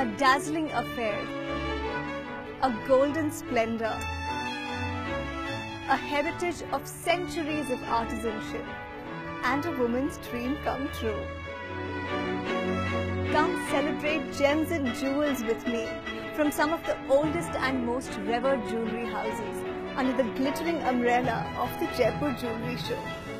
a dazzling affair, a golden splendor, a heritage of centuries of artisanship, and a woman's dream come true. Come celebrate gems and jewels with me from some of the oldest and most revered jewellery houses under the glittering umbrella of the Jaipur Jewellery Show.